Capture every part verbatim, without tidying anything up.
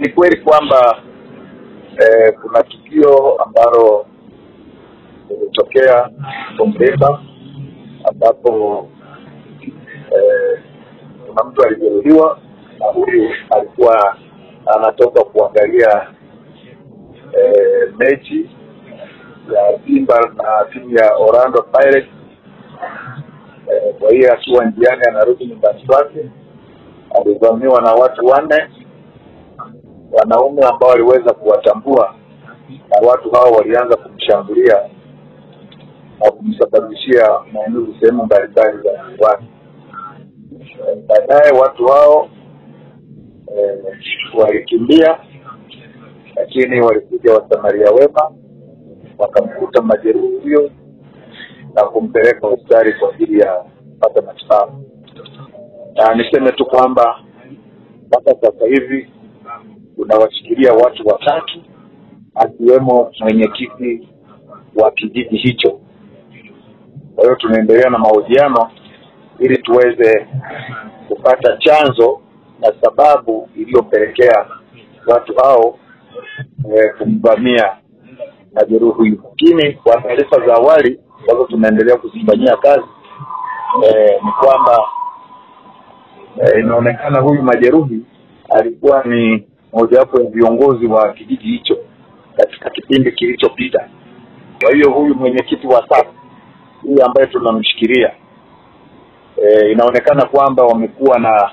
ni kweli kwamba eh, kuna tukio ambalo limetokea Kombepa ambapo eh, kuna mtu alijeruhiwa na huyu alikuwa anatoka kuangalia eh, mechi ya Simba na timu ya Orlando Pirates. Eh, kwa hiyo akiwa njiani anarudi nyumbani kwake alivamiwa na watu wanne, wanaume ambao waliweza kuwatambua, na watu hao walianza kumshambulia na kumsababishia maumivu sehemu mbalimbali za mwili wake. Baadaye watu hao eh, walikimbia, lakini walikuja wasamaria wema wakamkuta majeruhi huyo na kumpeleka hospitali kwa ajili ya kupata matibabu. Na niseme tu kwamba mpaka sasa hivi tunawashikilia watu watatu akiwemo mwenyekiti wa kijiji hicho. Kwa hiyo tunaendelea na mahojiano ili tuweze kupata chanzo na sababu iliyopelekea watu hao eh, kumvamia na jeruhi huyo. Lakini kwa taarifa za awali ambazo tunaendelea kuzifanyia kazi eh, ni kwamba E, inaonekana huyu majeruhi alikuwa ni mmoja wapo ya viongozi wa kijiji hicho katika kipindi kilichopita. Kwa hiyo huyu mwenyekiti wa sasa huyu ambaye tunamshikilia e, inaonekana kwamba wamekuwa na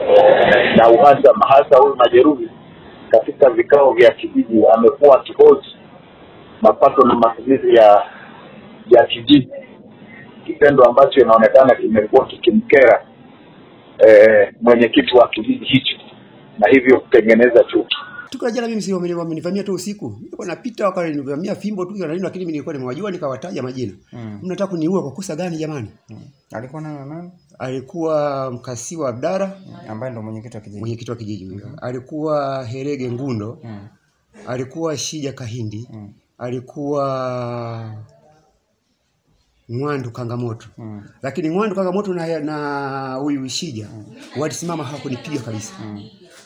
e, na uhasama, hasa huyu majeruhi katika vikao vya kijiji amekuwa kihoji mapato na matumizi ya ya kijiji, kitendo ambacho inaonekana kimekuwa kikimkera E, mwenyekiti wa kijiji hicho na hivyo kutengeneza chuki. Tukio jana mimi sio mimi mlinivamia tu usiku. Nilikuwa napita wakati nilivamia fimbo tu na nini, lakini mimi nilikuwa nimewajua nikawataja majina. Mm. Mnataka kuniua kwa kosa gani jamani? Mm. Alikuwa na nani? Alikuwa Mkasiwa Abdara mm. ambaye ndo mwenyekiti wa kijiji. Mwenyekiti wa kijiji. Mm -hmm. Alikuwa Herege Ngundo. Mm. Alikuwa Shija Kahindi. Mm. Alikuwa Ngwandu Kangamoto. Mm. Lakini Ngwandu Kangamoto na na huyu Shija mm. walisimama hakunipiga kabisa. Mm.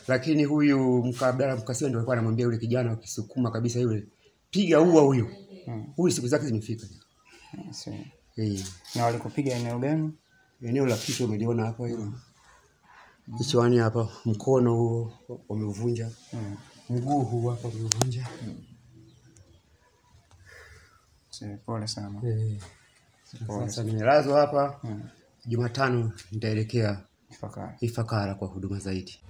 Lakini huyu Mkabdala Mkasiwa ndio alikuwa anamwambia yule kijana akisukuma kabisa yule, piga uwa huyo. Mm. Huyu siku zake zimefika. Yes. Eh. Na walikupiga eneo gani? Eneo la kichwa umeliona hapo hilo. Mm. Kichwani hapa, mkono huo umevunja. Mm. Mguu huu hapa umevunja. Mm. Sasa pole sana. Eh. Sasa nimelazwa hapa. Hmm. Jumatano nitaelekea Ifakara. Ifakara kwa huduma zaidi.